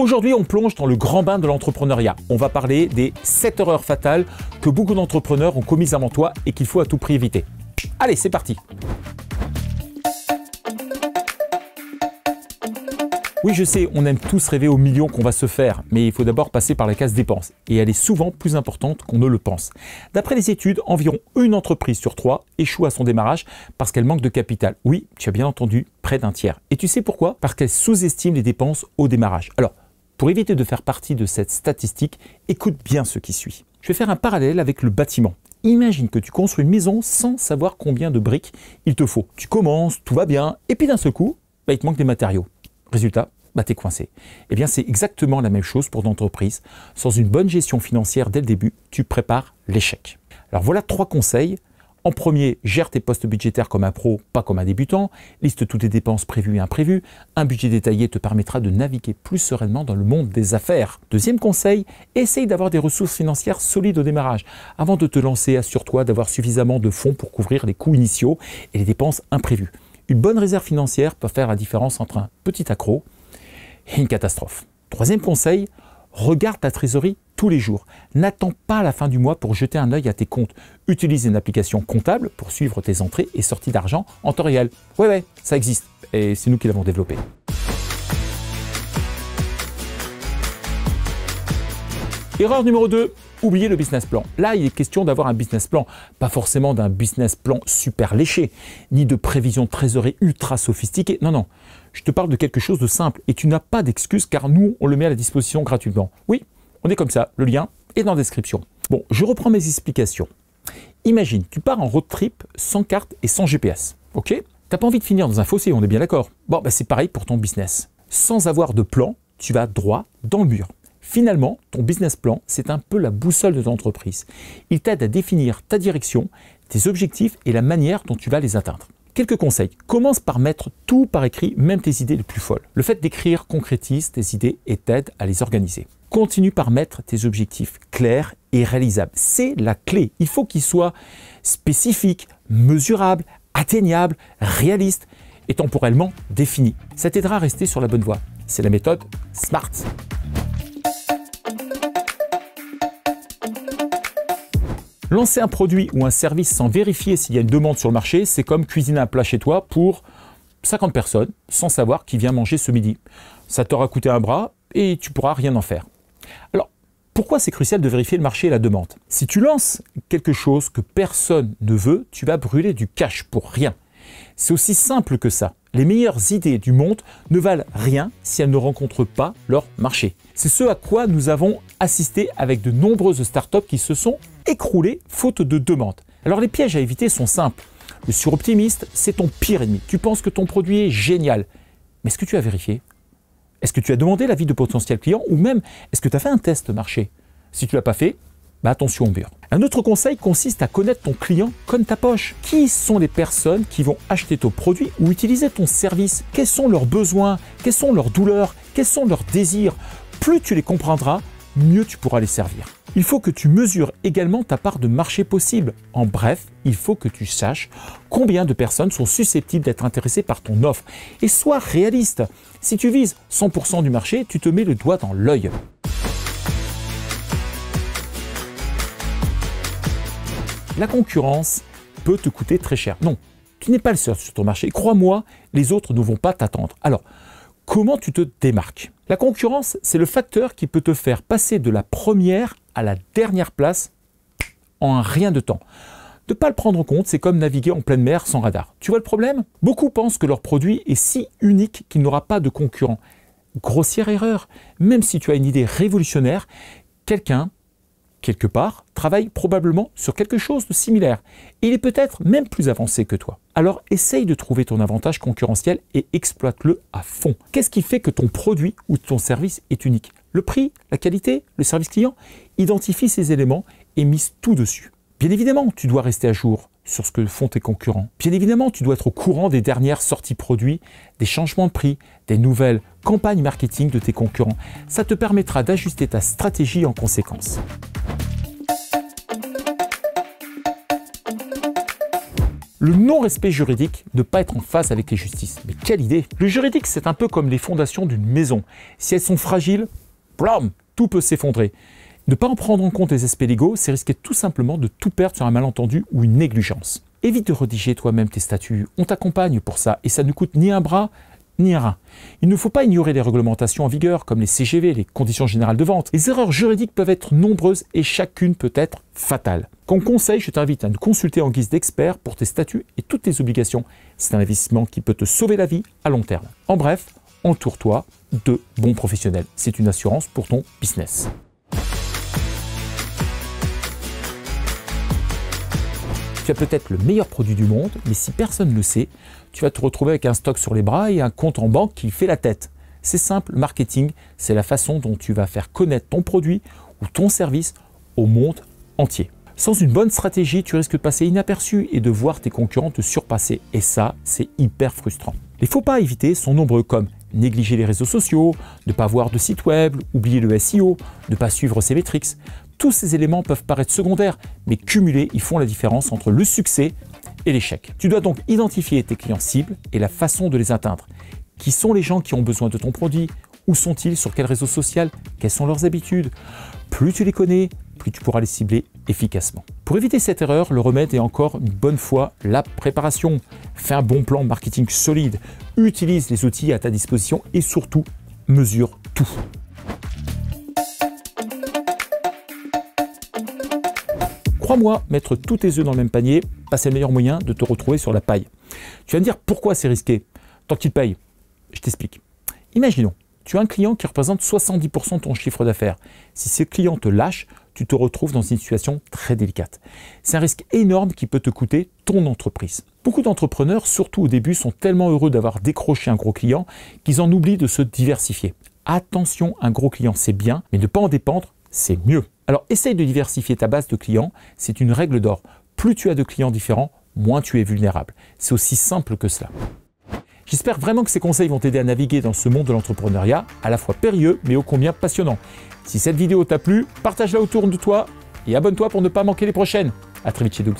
Aujourd'hui, on plonge dans le grand bain de l'entrepreneuriat. On va parler des 7 erreurs fatales que beaucoup d'entrepreneurs ont commises avant toi et qu'il faut à tout prix éviter. Allez, c'est parti! Oui, je sais, on aime tous rêver aux millions qu'on va se faire, mais il faut d'abord passer par la case dépenses, et elle est souvent plus importante qu'on ne le pense. D'après les études, environ une entreprise sur 3 échoue à son démarrage parce qu'elle manque de capital. Oui, tu as bien entendu, près d'un tiers. Et tu sais pourquoi? Parce qu'elle sous-estime les dépenses au démarrage. Alors, pour éviter de faire partie de cette statistique, écoute bien ce qui suit. Je vais faire un parallèle avec le bâtiment. Imagine que tu construis une maison sans savoir combien de briques il te faut. Tu commences, tout va bien, et puis d'un seul coup, il te manque des matériaux. Résultat, t'es coincé. Eh bien, c'est exactement la même chose pour l'entreprise. Sans une bonne gestion financière dès le début, tu prépares l'échec. Alors voilà 3 conseils. En premier, gère tes postes budgétaires comme un pro, pas comme un débutant. Liste toutes les dépenses prévues et imprévues. Un budget détaillé te permettra de naviguer plus sereinement dans le monde des affaires. Deuxième conseil, essaye d'avoir des ressources financières solides au démarrage. Avant de te lancer, assure-toi d'avoir suffisamment de fonds pour couvrir les coûts initiaux et les dépenses imprévues. Une bonne réserve financière peut faire la différence entre un petit accro et une catastrophe. Troisième conseil, regarde ta trésorerie tous les jours. N'attends pas la fin du mois pour jeter un œil à tes comptes. Utilise une application comptable pour suivre tes entrées et sorties d'argent en temps réel. Ouais, ça existe et c'est nous qui l'avons développé. Erreur numéro 2, oubliez le business plan. Là, il est question d'avoir un business plan, pas forcément d'un business plan super léché, ni de prévision de trésorerie ultra sophistiquée. Non, je te parle de quelque chose de simple et tu n'as pas d'excuse car nous, on le met à la disposition gratuitement. Oui, on est comme ça, le lien est dans la description. Bon, je reprends mes explications. Imagine, tu pars en road trip sans carte et sans GPS, ok? T'as pas envie de finir dans un fossé, on est bien d'accord. Bon, c'est pareil pour ton business. Sans avoir de plan, tu vas droit dans le mur. Finalement, ton business plan, c'est un peu la boussole de ton entreprise. Il t'aide à définir ta direction, tes objectifs et la manière dont tu vas les atteindre. Quelques conseils. Commence par mettre tout par écrit, même tes idées les plus folles. Le fait d'écrire concrétise tes idées et t'aide à les organiser. Continue par mettre tes objectifs clairs et réalisables. C'est la clé. Il faut qu'ils soient spécifiques, mesurables, atteignables, réalistes et temporellement définis. Ça t'aidera à rester sur la bonne voie. C'est la méthode SMART. Lancer un produit ou un service sans vérifier s'il y a une demande sur le marché, c'est comme cuisiner un plat chez toi pour 50 personnes sans savoir qui vient manger ce midi. Ça t'aura coûté un bras et tu pourras rien en faire. Alors, pourquoi c'est crucial de vérifier le marché et la demande? Si tu lances quelque chose que personne ne veut, tu vas brûler du cash pour rien. C'est aussi simple que ça. Les meilleures idées du monde ne valent rien si elles ne rencontrent pas leur marché. C'est ce à quoi nous avons assisté avec de nombreuses startups qui se sont écroulées faute de demande. Alors les pièges à éviter sont simples. Le suroptimiste, c'est ton pire ennemi. Tu penses que ton produit est génial. Mais est-ce que tu as vérifié? Est-ce que tu as demandé l'avis de potentiels clients ou même est-ce que tu as fait un test marché? Si tu ne l'as pas fait, attention au mur. Un autre conseil consiste à connaître ton client comme ta poche. Qui sont les personnes qui vont acheter ton produit ou utiliser ton service? Quels sont leurs besoins? Quelles sont leurs douleurs? Quels sont leurs désirs? Plus tu les comprendras, mieux tu pourras les servir. Il faut que tu mesures également ta part de marché possible. En bref, il faut que tu saches combien de personnes sont susceptibles d'être intéressées par ton offre. Et sois réaliste. Si tu vises 100% du marché, tu te mets le doigt dans l'œil. La concurrence peut te coûter très cher. Non, tu n'es pas le seul sur ton marché. Crois-moi, les autres ne vont pas t'attendre. Alors, comment tu te démarques? La concurrence, c'est le facteur qui peut te faire passer de la première à la dernière place en un rien de temps. De ne pas le prendre en compte, c'est comme naviguer en pleine mer sans radar. Tu vois le problème? Beaucoup pensent que leur produit est si unique qu'il n'aura pas de concurrent. Grossière erreur. Même si tu as une idée révolutionnaire, quelqu'un quelque part, travaille probablement sur quelque chose de similaire. Et il est peut-être même plus avancé que toi. Alors essaye de trouver ton avantage concurrentiel et exploite-le à fond. Qu'est-ce qui fait que ton produit ou ton service est unique? Le prix, la qualité, le service client? Identifie ces éléments et mise tout dessus. Bien évidemment, tu dois rester à jour sur ce que font tes concurrents. Bien évidemment, tu dois être au courant des dernières sorties produits, des changements de prix, des nouvelles campagnes marketing de tes concurrents. Ça te permettra d'ajuster ta stratégie en conséquence. Le non-respect juridique, ne pas être en phase avec les justices. Mais quelle idée! Le juridique, c'est un peu comme les fondations d'une maison. Si elles sont fragiles, blam, tout peut s'effondrer. Ne pas en prendre en compte les aspects légaux, c'est risquer tout simplement de tout perdre sur un malentendu ou une négligence. Évite de rédiger toi-même tes statuts, on t'accompagne pour ça et ça ne coûte ni un bras ni un rein. Il ne faut pas ignorer les réglementations en vigueur comme les CGV, les conditions générales de vente. Les erreurs juridiques peuvent être nombreuses et chacune peut être fatale. Comme conseil, je t'invite à nous consulter en guise d'expert pour tes statuts et toutes tes obligations. C'est un investissement qui peut te sauver la vie à long terme. En bref, entoure-toi de bons professionnels. C'est une assurance pour ton business. Tu as peut-être le meilleur produit du monde, mais si personne ne le sait, tu vas te retrouver avec un stock sur les bras et un compte en banque qui fait la tête. C'est simple, le marketing, c'est la façon dont tu vas faire connaître ton produit ou ton service au monde entier. Sans une bonne stratégie, tu risques de passer inaperçu et de voir tes concurrents te surpasser. Et ça, c'est hyper frustrant. Les faux pas à éviter sont nombreux comme négliger les réseaux sociaux, ne pas avoir de site web, oublier le SEO, ne pas suivre ses métriques. Tous ces éléments peuvent paraître secondaires, mais cumulés, ils font la différence entre le succès et l'échec. Tu dois donc identifier tes clients cibles et la façon de les atteindre. Qui sont les gens qui ont besoin de ton produit? Où sont-ils? Sur quel réseau social? Quelles sont leurs habitudes? Plus tu les connais, plus tu pourras les cibler efficacement. Pour éviter cette erreur, le remède est encore une bonne fois la préparation. Fais un bon plan marketing solide, utilise les outils à ta disposition et surtout, mesure tout. Crois-moi, mettre tous tes œufs dans le même panier, c'est le meilleur moyen de te retrouver sur la paille. Tu vas me dire pourquoi c'est risqué, tant qu'il paye. Je t'explique. Imaginons, tu as un client qui représente 70% de ton chiffre d'affaires. Si ce client te lâche, tu te retrouves dans une situation très délicate. C'est un risque énorme qui peut te coûter ton entreprise. Beaucoup d'entrepreneurs, surtout au début, sont tellement heureux d'avoir décroché un gros client qu'ils en oublient de se diversifier. Attention, un gros client c'est bien, mais ne pas en dépendre, c'est mieux. Alors essaye de diversifier ta base de clients, c'est une règle d'or. Plus tu as de clients différents, moins tu es vulnérable. C'est aussi simple que cela. J'espère vraiment que ces conseils vont t'aider à naviguer dans ce monde de l'entrepreneuriat, à la fois périlleux mais ô combien passionnant. Si cette vidéo t'a plu, partage-la autour de toi et abonne-toi pour ne pas manquer les prochaines. À très vite chez Doug.